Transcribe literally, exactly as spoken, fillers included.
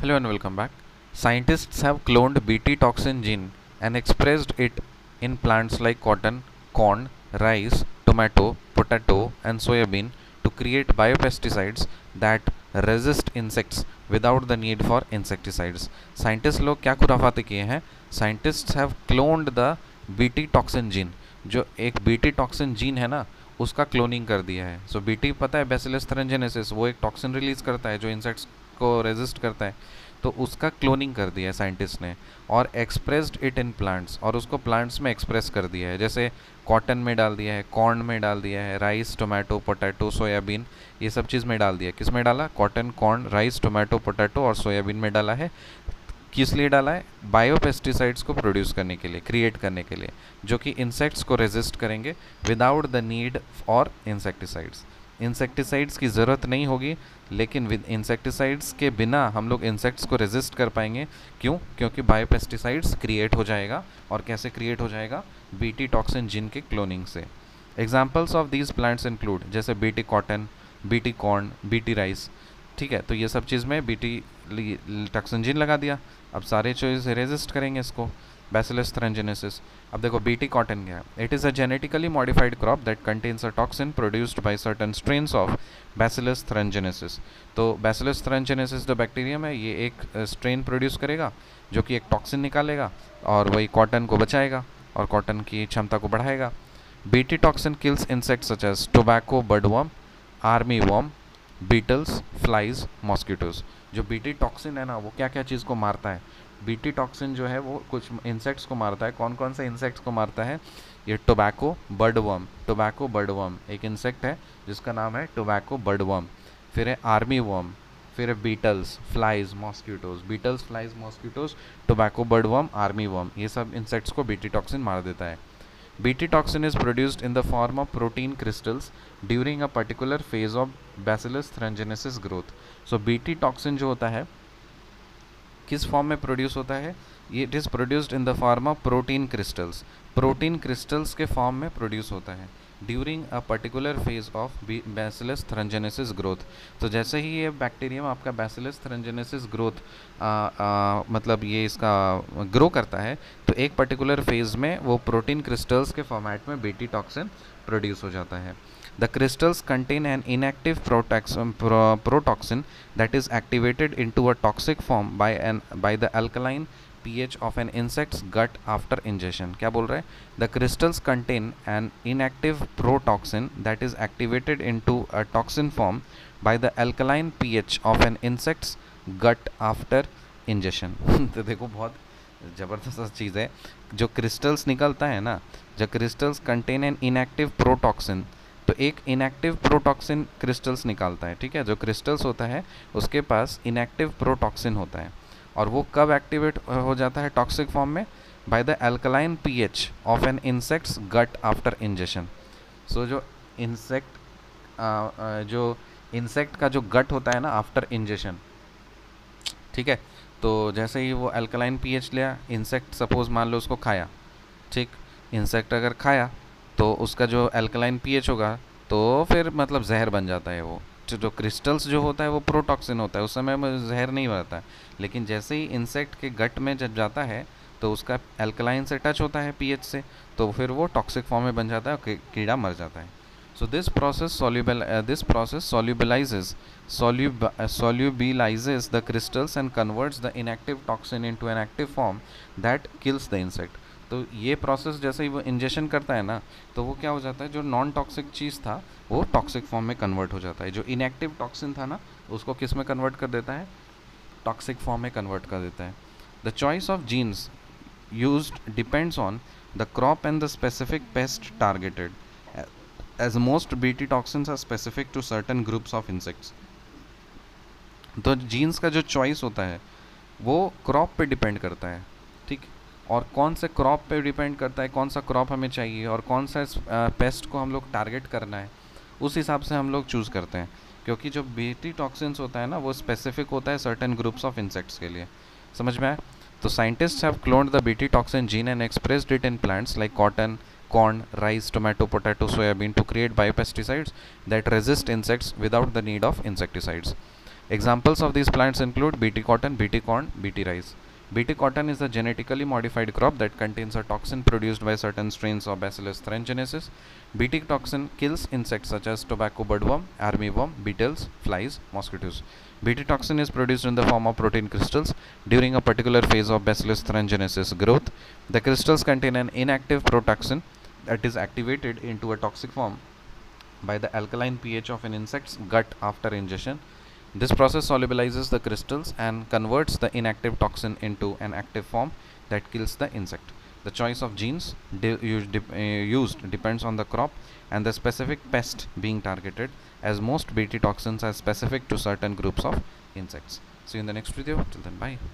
Hello and welcome back. Scientists have cloned Bt toxin gene and expressed it in plants like cotton, corn, rice, tomato, potato and soybean to create biopesticides that resist insects without the need for insecticides. Scientists लोग क्या खुराफाते किए हैं? Scientists have cloned the Bt toxin gene. जो एक Bt toxin gene है ना, उसका cloning कर दिया है. सो Bt पता है Bacillus thuringiensis, वो एक टॉक्सिन रिलीज करता है जो इंसेक्ट्स को रेजिस्ट करता है, तो उसका क्लोनिंग कर दिया है साइंटिस्ट ने और एक्सप्रेस्ड इट इन प्लांट्स, और उसको प्लांट्स में एक्सप्रेस कर दिया है. जैसे कॉटन में डाल दिया है, कॉर्न में डाल दिया है, राइस, टोमेटो, पोटैटो, सोयाबीन, ये सब चीज़ में डाल दिया है. किस में डाला? Cotton, corn, rice, tomato, potato और सोयाबीन में डाला है. किस लिए डाला है? बायोपेस्टिसाइड्स को प्रोड्यूस करने के लिए, क्रिएट करने के लिए, जो कि इंसेक्ट्स को रेजिस्ट करेंगे without the need for insecticides. Insecticides की ज़रूरत नहीं होगी, लेकिन विद इंसेक्टिसाइड्स के बिना हम लोग इंसेक्ट्स को रेजिस्ट कर पाएंगे. क्यों? क्योंकि बायोपेस्टिसाइड्स क्रिएट हो जाएगा. और कैसे क्रिएट हो जाएगा? बीटी टॉक्सिन जिन के क्लोनिंग से. Examples of these plants include जैसे BT cotton, BT corn, BT rice. ठीक है, तो ये सब चीज़ में बीटी टॉक्सिन जिन लगा दिया. अब सारे चीज़ रेजिस्ट करेंगे इसको, Bacillus thuringiensis. अब देखो बीटी कॉटन क्या है. It is a genetically modified crop that contains a toxin produced by certain strains of Bacillus thuringiensis. तो Bacillus thuringiensis जो बैक्टीरियम है, ये एक स्ट्रेन प्रोड्यूस करेगा जो कि एक टॉक्सिन निकालेगा और वही कॉटन को बचाएगा और कॉटन की क्षमता को बढ़ाएगा. BT toxin kills insects such as tobacco budworm, army worm, beetles, flies, mosquitoes. जो बीटी टॉक्सिन है ना, वो क्या क्या चीज़ को मारता है? बीटी टॉक्सिन जो है वो कुछ इंसेक्ट्स को मारता है. कौन कौन से इंसेक्ट्स को मारता है? ये टोबैको बर्डवर्म, टोबैको बर्डवर्म एक इंसेक्ट है जिसका नाम है टोबैको बर्डवर्म. फिर है आर्मी वर्म, फिर है beetles, flies, mosquitoes. Beetles, flies, mosquitoes, tobacco budworm, army worm, ये सब इंसेक्ट्स को बीटी टॉक्सिन मार देता है. BT toxin is produced in the form of protein crystals during a particular phase of Bacillus thuringiensis growth. So BT toxin जो होता है किस फॉर्म में प्रोड्यूस होता है? ये it is produced in the form of protein crystals. Protein crystals के form में प्रोड्यूस होता है during a particular phase of Bacillus thuringiensis growth. तो जैसे ही ये बैक्टीरियम आपका बैसिलस थ्रेंजेनेसिस ग्रोथ मतलब ये इसका ग्रो करता है, तो एक पर्टिकुलर फेज में वो प्रोटीन क्रिस्टल्स के फॉर्मेट में बीटी टॉक्सिन प्रोड्यूस हो जाता है. The crystals contain an inactive protoxin, pro, protoxin that is activated into a toxic form by an by the alkaline pH of an insect's gut after ingestion. क्या बोल रहे हैं? The crystals contain an inactive protoxin that is activated into a toxin form by the alkaline pH of an insect's gut after ingestion. तो देखो बहुत ज़बरदस्त चीज़ है. जो crystals निकलता है ना, जो crystals contain an inactive protoxin, तो एक इनएक्टिव प्रोटॉक्सिन क्रिस्टल्स निकालता है. ठीक है, जो क्रिस्टल्स होता है उसके पास इनएक्टिव प्रोटॉक्सिन होता है, और वो कब एक्टिवेट हो जाता है टॉक्सिक फॉर्म में? By the alkaline pH of an insect's gut after ingestion. So जो इंसेक्ट जो इंसेक्ट का जो गट होता है ना आफ्टर इंजेशन, ठीक है, तो जैसे ही वो अल्कलाइन पीएच लिया, इंसेक्ट सपोज मान लो उसको खाया. ठीक, इंसेक्ट अगर खाया तो उसका जो अल्कलाइन पीएच होगा तो फिर मतलब जहर बन जाता है वो. तो जो क्रिस्टल्स जो होता है वो प्रोटॉक्सिन होता है, उस समय में जहर नहीं बनता है. लेकिन जैसे ही इंसेक्ट के गट में जब जाता है तो उसका अल्कलाइन से टच होता है पीएच से, तो फिर वो टॉक्सिक फॉर्म में बन जाता है और कीड़ा मर जाता है. So this process soluble this process solubilises solubilises the crystals and converts the inactive toxin into an active form that kills the insect. तो ये प्रोसेस जैसे ही वो इंजेशन करता है ना, तो वो क्या हो जाता है, जो नॉन टॉक्सिक चीज़ था वो टॉक्सिक फॉर्म में कन्वर्ट हो जाता है. जो इनएक्टिव टॉक्सिन था ना, उसको किस में कन्वर्ट कर देता है? टॉक्सिक फॉर्म में कन्वर्ट कर देता है. The choice of genes used depends on the crop and the specific pest targeted as most BT toxins are specific to certain groups of insects. तो जीन्स का जो चॉइस होता है वो क्रॉप पे डिपेंड करता है. ठीक, और कौन से क्रॉप पे डिपेंड करता है, कौन सा क्रॉप हमें चाहिए और कौन सा पेस्ट को हम लोग टारगेट करना है, उस हिसाब से हम लोग चूज़ करते हैं. क्योंकि जो बीटी टॉक्सिन्स होता है ना, वो स्पेसिफिक होता है सर्टेन ग्रुप्स ऑफ इंसेक्ट्स के लिए. समझ में आया? तो scientists have cloned the BT toxin gene and expressed it in plants like cotton, corn, rice, tomato, potato, soybean to create biopesticides that resist insects without the need of insecticides. Examples of these plants include B T cotton, B T corn, B T rice. B T cotton is a genetically modified crop that contains a toxin produced by certain strains of Bacillus thuringiensis. B T toxin kills insects such as tobacco budworm, armyworm, beetles, flies, mosquitoes. B T toxin is produced in the form of protein crystals during a particular phase of Bacillus thuringiensis growth. The crystals contain an inactive protoxin that is activated into a toxic form by the alkaline pH of an insect's gut after ingestion. This process solubilizes the crystals and converts the inactive toxin into an active form that kills the insect. The choice of genes de used, de uh, used depends on the crop and the specific pest being targeted, as most B T toxins are specific to certain groups of insects. See you in the next video. Till then, bye.